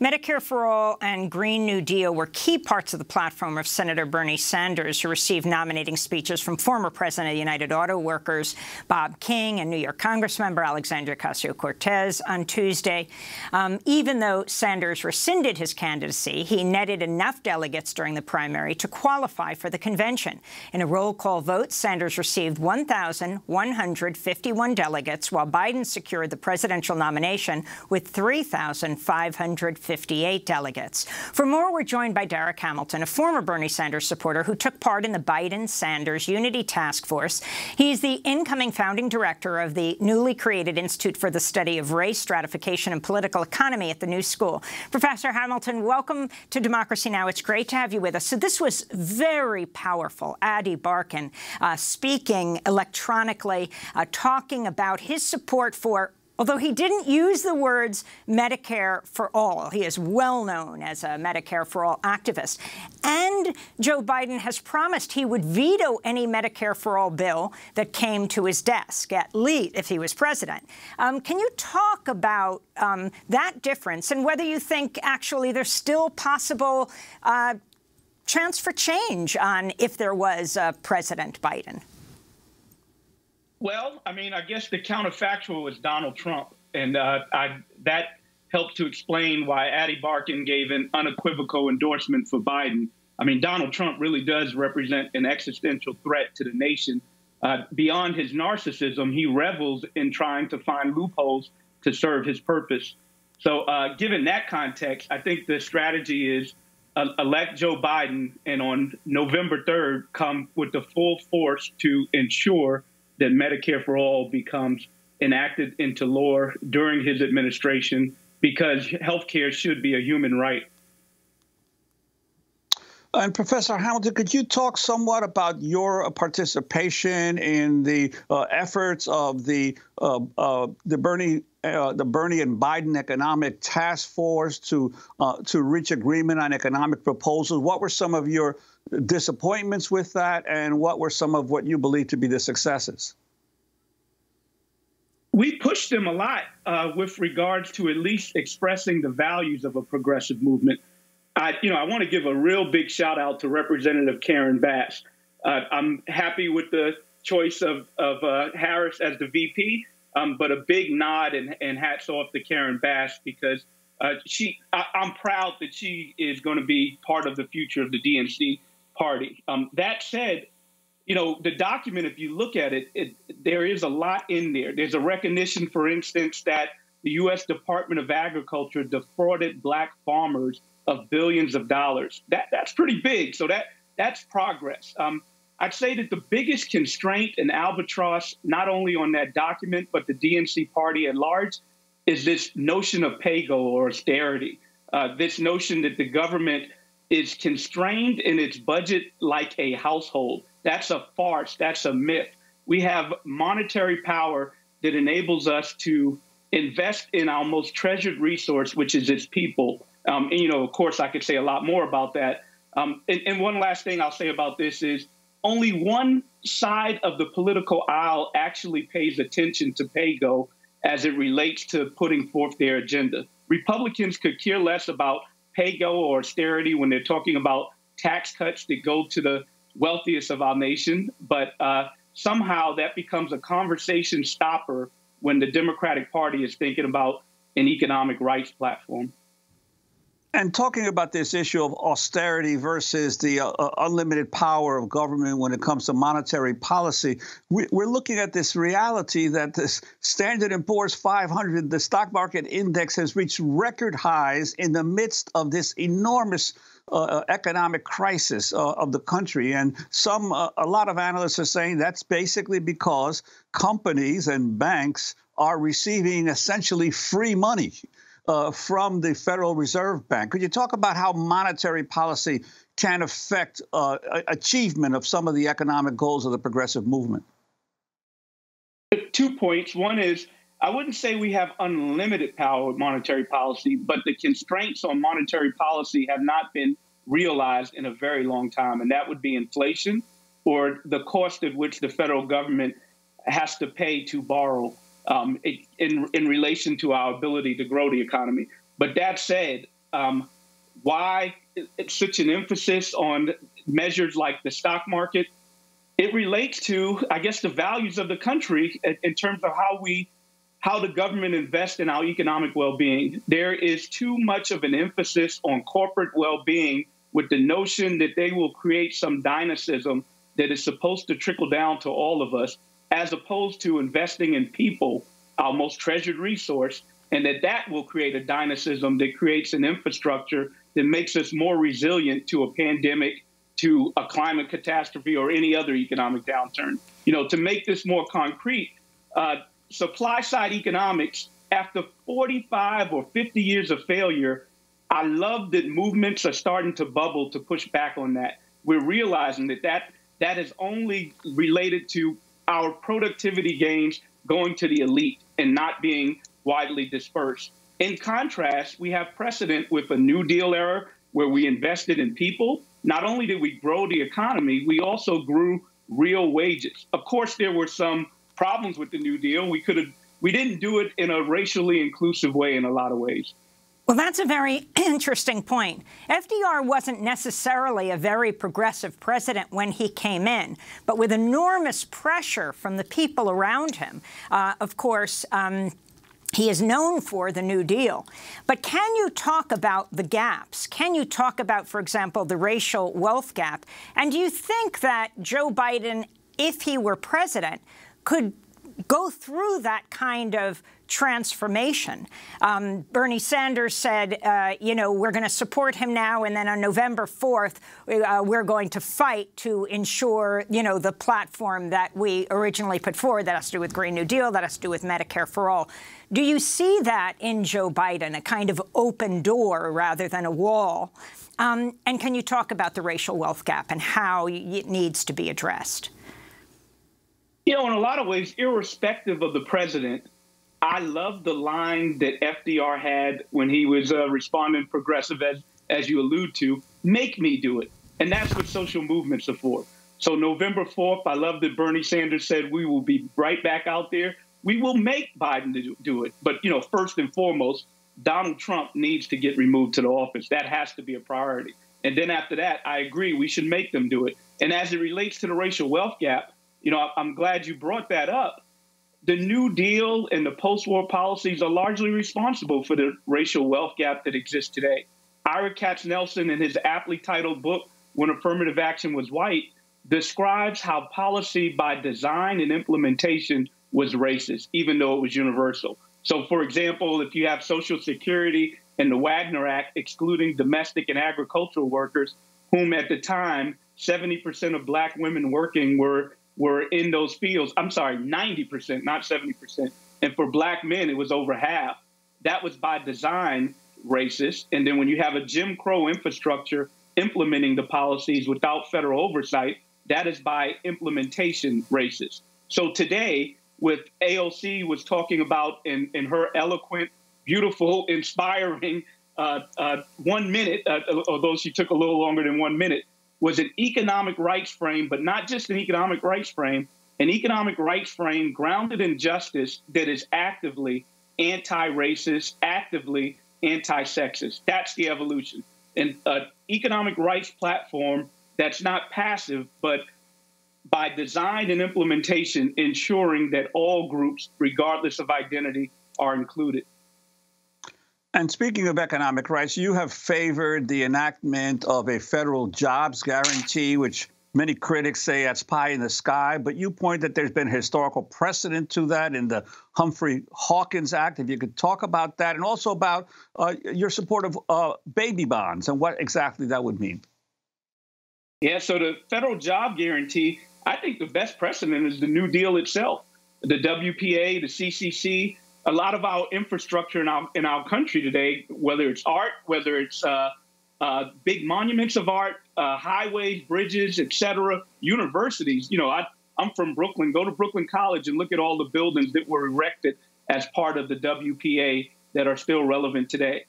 Medicare for All and Green New Deal were key parts of the platform of Senator Bernie Sanders, who received nominating speeches from former President of the United Auto Workers Bob King and New York Congressmember Alexandria Ocasio-Cortez on Tuesday. Even though Sanders rescinded his candidacy, he netted enough delegates during the primary to qualify for the convention. In a roll call vote, Sanders received 1,151 delegates, while Biden secured the presidential nomination with 3,558 delegates. For more, we're joined by Darrick Hamilton, a former Bernie Sanders supporter who took part in the Biden-Sanders Unity Task Force. He's the incoming founding director of the newly created Institute for the Study of Race, Stratification and Political Economy at the New School. Professor Hamilton, welcome to Democracy Now! It's great to have you with us. So this was very powerful. Ady Barkan speaking electronically, talking about his support for— although he didn't use the words Medicare for All, he is well known as a Medicare for All activist. And Joe Biden has promised he would veto any Medicare for All bill that came to his desk, at least if he was president. Can you talk about that difference and whether you think actually there's still possible chance for change on if there was President Biden? Well, I mean, I guess the counterfactual was Donald Trump, and that helped to explain why Ady Barkan gave an unequivocal endorsement for Biden. I mean, Donald Trump really does represent an existential threat to the nation. Beyond his narcissism, he revels in trying to find loopholes to serve his purpose. So given that context, I think the strategy is elect Joe Biden, and on November 3rd, come with the full force to ensure that Medicare for All becomes enacted into law during his administration, because health care should be a human right. And Professor Hamilton, could you talk somewhat about your participation in the efforts of the Bernie and Biden Economic Task Force to reach agreement on economic proposals? What were some of your disappointments with that, and what were some of what you believe to be the successes? We pushed them a lot with regards to at least expressing the values of a progressive movement. I want to give a real big shout out to Representative Karen Bass. I'm happy with the choice of Harris as the VP, but a big nod and hats off to Karen Bass, because I'm proud that she is going to be part of the future of the DNC party. That said, you know, the document, if you look at it, there is a lot in there. There's a recognition, for instance, that the U.S. Department of Agriculture defrauded black farmers of billions of dollars. That's pretty big. So that's progress. I'd say that the biggest constraint and albatross, not only on that document, but the DNC party at large, is this notion of PAYGO or austerity, this notion that the government is constrained in its budget like a household. That's a farce. That's a myth. We have monetary power that enables us to invest in our most treasured resource, which is its people. And, you know, of course, I could say a lot more about that. And one last thing I'll say about this is only one side of the political aisle actually pays attention to PAYGO as it relates to putting forth their agenda. Republicans could care less about PAYGO or austerity when they're talking about tax cuts that go to the wealthiest of our nation. But somehow that becomes a conversation stopper when the Democratic Party is thinking about an economic rights platform. And talking about this issue of austerity versus the unlimited power of government when it comes to monetary policy, we're looking at this reality that this Standard & Poor's 500, the stock market index, has reached record highs in the midst of this enormous economic crisis of the country. And a lot of analysts are saying that's basically because companies and banks are receiving essentially free money from the Federal Reserve Bank. Could you talk about how monetary policy can affect achievement of some of the economic goals of the progressive movement? 2 points. One is, I wouldn't say we have unlimited power with monetary policy, but the constraints on monetary policy have not been realized in a very long time, and that would be inflation or the cost at which the federal government has to pay to borrow. In relation to our ability to grow the economy. But that said, why it's such an emphasis on measures like the stock market. It relates to, I guess, the values of the country in terms of how the government invests in our economic well-being. There is too much of an emphasis on corporate well-being with the notion that they will create some dynamism that is supposed to trickle down to all of us, as opposed to investing in people, our most treasured resource, and that will create a dynamism that creates an infrastructure that makes us more resilient to a pandemic, to a climate catastrophe, or any other economic downturn. You know, to make this more concrete, supply-side economics, after 45 or 50 years of failure, I love that movements are starting to bubble to push back on that. We're realizing that is only related to our productivity gains going to the elite and not being widely dispersed. In contrast, we have precedent with a New Deal era where we invested in people. Not only did we grow the economy, we also grew real wages. Of course, there were some problems with the New Deal. We didn't do it in a racially inclusive way in a lot of ways. Well, that's a very interesting point. FDR wasn't necessarily a very progressive president when he came in, but with enormous pressure from the people around him, of course, he is known for the New Deal. But can you talk about the gaps? Can you talk about, for example, the racial wealth gap? And do you think that Joe Biden, if he were president, could go through that kind of transformation? Bernie Sanders said, you know, we're going to support him now, and then on November 4th, we're going to fight to ensure, you know, the platform that we originally put forward. That has to do with Green New Deal, that has to do with Medicare for All. Do you see that in Joe Biden, a kind of open door rather than a wall? And can you talk about the racial wealth gap and how it needs to be addressed? You know, in a lot of ways, irrespective of the president, I love the line that FDR had when he was responding progressive, as you allude to, make me do it. And that's what social movements are for. So November 4th, I love that Bernie Sanders said, we will be right back out there. We will make Biden to do it. But, you know, first and foremost, Donald Trump needs to get removed to the office. That has to be a priority. And then after that, I agree, we should make them do it. And as it relates to the racial wealth gap, you know, I'm glad you brought that up. The New Deal and the post-war policies are largely responsible for the racial wealth gap that exists today. Ira Katznelson, in his aptly titled book, When Affirmative Action Was White, describes how policy by design and implementation was racist, even though it was universal. So, for example, if you have Social Security and the Wagner Act excluding domestic and agricultural workers, whom at the time, 70% of black women working were in those fields. I'm sorry, 90%, not 70%. And for black men, it was over half. That was by design racist. And then when you have a Jim Crow infrastructure implementing the policies without federal oversight, that is by implementation racist. So today, with AOC was talking about in her eloquent, beautiful, inspiring 1 minute, although she took a little longer than 1 minute, was an economic rights frame, but not just an economic rights frame, grounded in justice that is actively anti-racist, actively anti-sexist. That's the evolution. And an economic rights platform that's not passive, but by design and implementation, ensuring that all groups, regardless of identity, are included. And speaking of economic rights, you have favored the enactment of a federal jobs guarantee, which many critics say that's pie in the sky. But you point that there's been historical precedent to that in the Humphrey-Hawkins Act. If you could talk about that, and also about your support of baby bonds and what exactly that would mean. Yeah, so the federal job guarantee, I think the best precedent is the New Deal itself, the WPA, the CCC. A lot of our infrastructure in our country today, whether it's art, whether it's big monuments of art, highways, bridges, et cetera, universities. You know, I'm from Brooklyn. Go to Brooklyn College and look at all the buildings that were erected as part of the WPA that are still relevant today.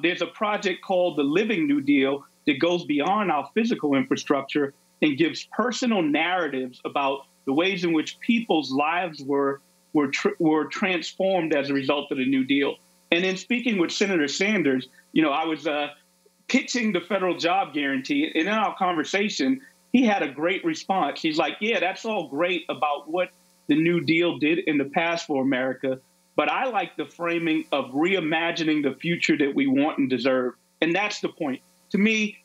There's a project called the Living New Deal that goes beyond our physical infrastructure and gives personal narratives about the ways in which people's lives were transformed as a result of the New Deal. And in speaking with Senator Sanders, you know, I was pitching the federal job guarantee, and in our conversation, he had a great response. He's like, yeah, that's all great about what the New Deal did in the past for America, but I like the framing of reimagining the future that we want and deserve. And that's the point. To me,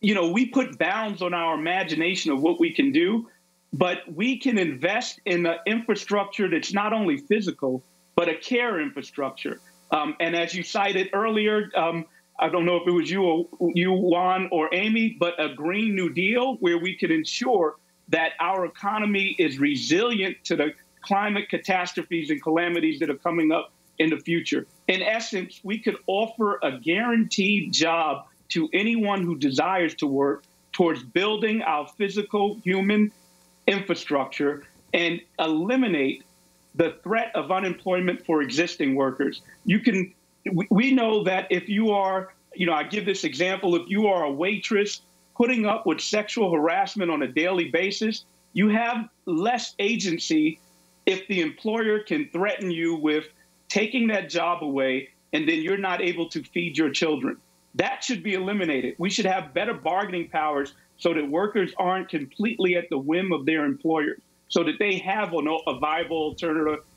you know, we put bounds on our imagination of what we can do, but we can invest in the infrastructure that's not only physical, but a care infrastructure. And as you cited earlier, I don't know if it was you, Juan, or Amy, but a Green New Deal where we can ensure that our economy is resilient to the climate catastrophes and calamities that are coming up in the future. In essence, we could offer a guaranteed job to anyone who desires to work towards building our physical human infrastructure and eliminate the threat of unemployment for existing workers. You can, we know that if you are, you know, I give this example, if you are a waitress putting up with sexual harassment on a daily basis, you have less agency if the employer can threaten you with taking that job away and then you're not able to feed your children. That should be eliminated. We should have better bargaining powers so that workers aren't completely at the whim of their employers, so that they have a viable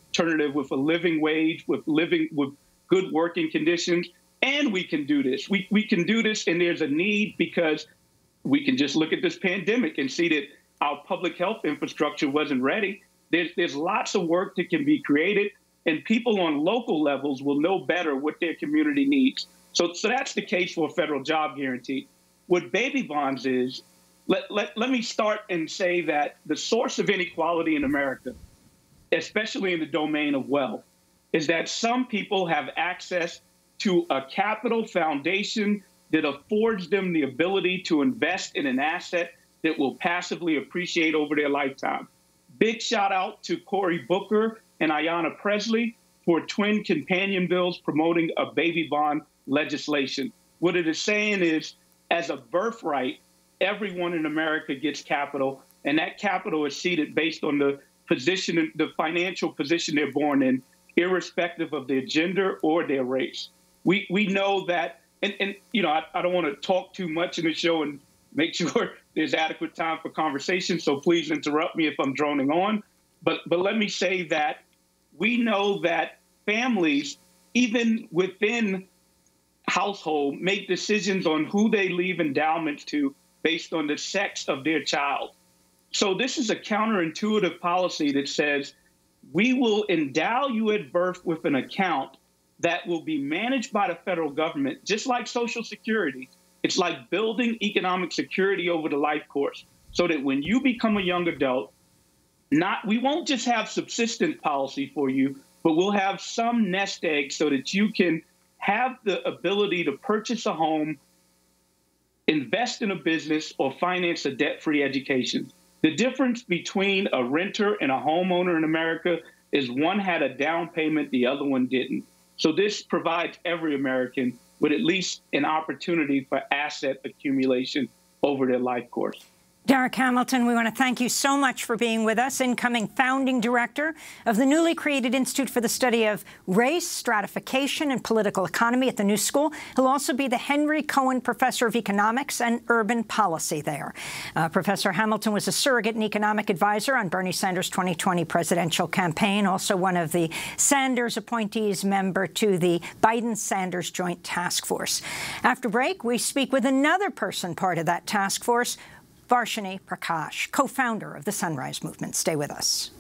alternative with a living wage, with good working conditions. And we can do this. We can do this, and there's a need because we can just look at this pandemic and see that our public health infrastructure wasn't ready. There's lots of work that can be created, and people on local levels will know better what their community needs. So that's the case for a federal job guarantee. What baby bonds is, let me start and say that the source of inequality in America, especially in the domain of wealth, is that some people have access to a capital foundation that affords them the ability to invest in an asset that will passively appreciate over their lifetime. Big shout out to Cory Booker and Ayanna Presley for twin companion bills promoting a baby bond legislation. What it is saying is, as a birthright, everyone in America gets capital, and that capital is seated based on the position, the financial position they're born in, irrespective of their gender or their race. We know that, and you know, I don't want to talk too much in the show and make sure there's adequate time for conversation, so please interrupt me if I'm droning on. But let me say that we know that families, even within household, make decisions on who they leave endowments to based on the sex of their child. So this is a counterintuitive policy that says, we will endow you at birth with an account that will be managed by the federal government, just like Social Security. It's like building economic security over the life course so that when you become a young adult, we won't just have subsistence policy for you, but we'll have some nest egg so that you can have the ability to purchase a home, invest in a business, or finance a debt-free education. The difference between a renter and a homeowner in America is one had a down payment, the other one didn't. So this provides every American with at least an opportunity for asset accumulation over their life course. Darrick Hamilton, we want to thank you so much for being with us, incoming founding director of the newly created Institute for the Study of Race, Stratification and Political Economy at the New School. He'll also be the Henry Cohen Professor of Economics and Urban Policy there. Professor Hamilton was a surrogate and economic advisor on Bernie Sanders' 2020 presidential campaign, also one of the Sanders appointees, member to the Biden-Sanders Joint Task Force. After break, we speak with another person part of that task force, Varshini Prakash, co-founder of the Sunrise Movement. Stay with us.